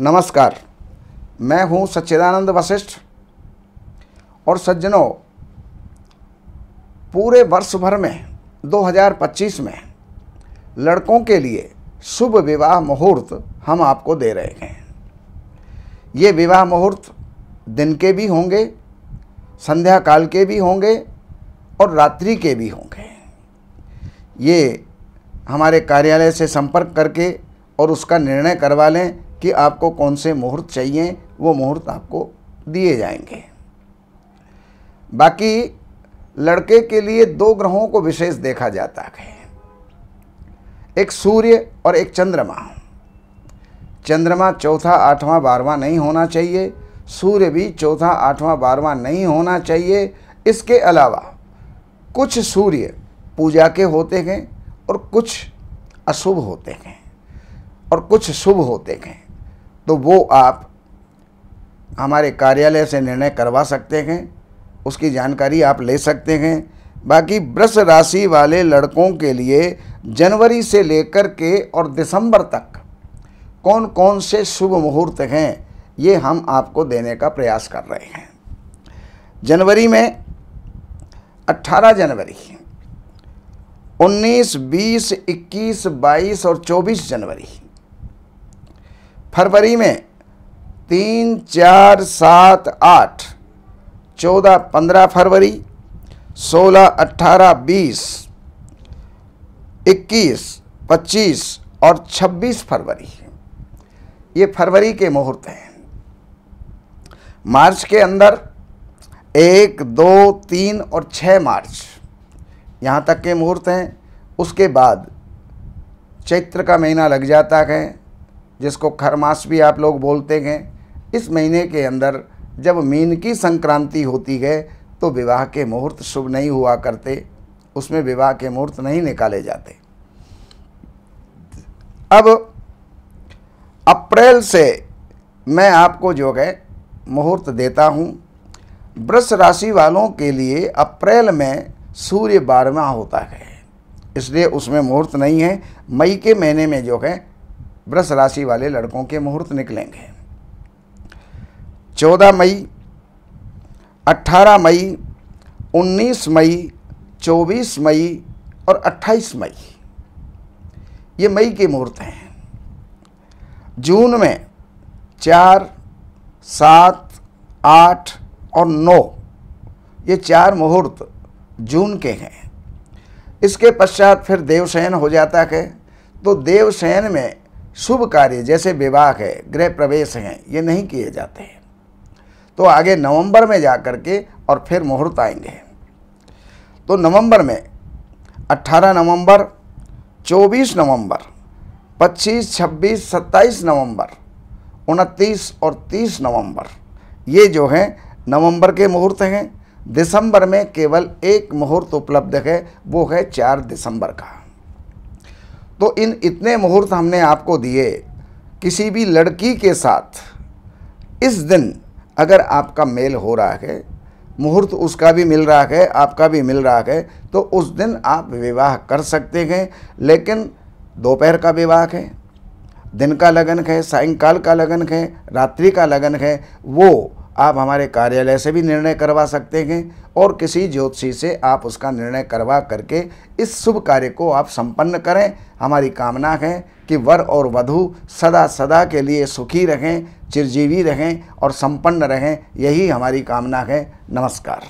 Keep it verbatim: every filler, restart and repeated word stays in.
नमस्कार, मैं हूं सच्चिदानंद वशिष्ठ। और सज्जनों, पूरे वर्ष भर में दो हज़ार पच्चीस में लड़कों के लिए शुभ विवाह मुहूर्त हम आपको दे रहे हैं। ये विवाह मुहूर्त दिन के भी होंगे, संध्या काल के भी होंगे और रात्रि के भी होंगे। ये हमारे कार्यालय से संपर्क करके और उसका निर्णय करवा लें कि आपको कौन से मुहूर्त चाहिए, वो मुहूर्त आपको दिए जाएंगे। बाकी लड़के के लिए दो ग्रहों को विशेष देखा जाता है, एक सूर्य और एक चंद्रमा। चंद्रमा चौथा आठवां बारहवां नहीं होना चाहिए, सूर्य भी चौथा आठवां बारहवां नहीं होना चाहिए। इसके अलावा कुछ सूर्य पूजा के होते हैं और कुछ अशुभ होते हैं और कुछ शुभ होते हैं, तो वो आप हमारे कार्यालय से निर्णय करवा सकते हैं, उसकी जानकारी आप ले सकते हैं। बाकी वृष राशि वाले लड़कों के लिए जनवरी से लेकर के और दिसंबर तक कौन कौन से शुभ मुहूर्त हैं, ये हम आपको देने का प्रयास कर रहे हैं। जनवरी में अठारह जनवरी, उन्नीस, बीस, इक्कीस, बाईस और चौबीस जनवरी। फरवरी में तीन, चार, सात, आठ, चौदह, पंद्रह फरवरी, सोलह, अठारह, बीस, इक्कीस, पच्चीस और छब्बीस फरवरी, ये फरवरी के मुहूर्त हैं। मार्च के अंदर एक, दो, तीन और छः मार्च यहाँ तक के मुहूर्त हैं। उसके बाद चैत्र का महीना लग जाता है, जिसको खरमास भी आप लोग बोलते हैं। इस महीने के अंदर जब मीन की संक्रांति होती है तो विवाह के मुहूर्त शुभ नहीं हुआ करते, उसमें विवाह के मुहूर्त नहीं निकाले जाते। अब अप्रैल से मैं आपको जो है मुहूर्त देता हूँ। वृष राशि वालों के लिए अप्रैल में सूर्य बारहवां होता है, इसलिए उसमें मुहूर्त नहीं है। मई के महीने में जो है वृष राशि वाले लड़कों के मुहूर्त निकलेंगे। चौदह मई, अठारह मई, उन्नीस मई, चौबीस मई और अट्ठाईस मई, ये मई के मुहूर्त हैं। जून में चार, सात, आठ और नौ, ये चार मुहूर्त जून के हैं। इसके पश्चात फिर देवशयन हो जाता है, तो देवशयन में शुभ कार्य जैसे विवाह है, गृह प्रवेश हैं, ये नहीं किए जाते हैं। तो आगे नवंबर में जा कर के और फिर मुहूर्त आएंगे। तो नवंबर में अट्ठारह नवंबर, चौबीस नवंबर, पच्चीस, छब्बीस, सत्ताईस नवंबर, उनतीस और तीस नवंबर, ये जो हैं नवंबर के मुहूर्त हैं। दिसंबर में केवल एक मुहूर्त उपलब्ध है, वो है चार दिसंबर का। तो इन इतने मुहूर्त हमने आपको दिए। किसी भी लड़की के साथ इस दिन अगर आपका मेल हो रहा है, मुहूर्त उसका भी मिल रहा है, आपका भी मिल रहा है, तो उस दिन आप विवाह कर सकते हैं। लेकिन दोपहर का विवाह है, दिन का लगन है, सायंकाल का लगन है, रात्रि का लगन है, वो आप हमारे कार्यालय से भी निर्णय करवा सकते हैं और किसी ज्योतिषी से आप उसका निर्णय करवा करके इस शुभ कार्य को आप संपन्न करें। हमारी कामना है कि वर और वधू सदा सदा के लिए सुखी रहें, चिरजीवी रहें और संपन्न रहें, यही हमारी कामना है। नमस्कार।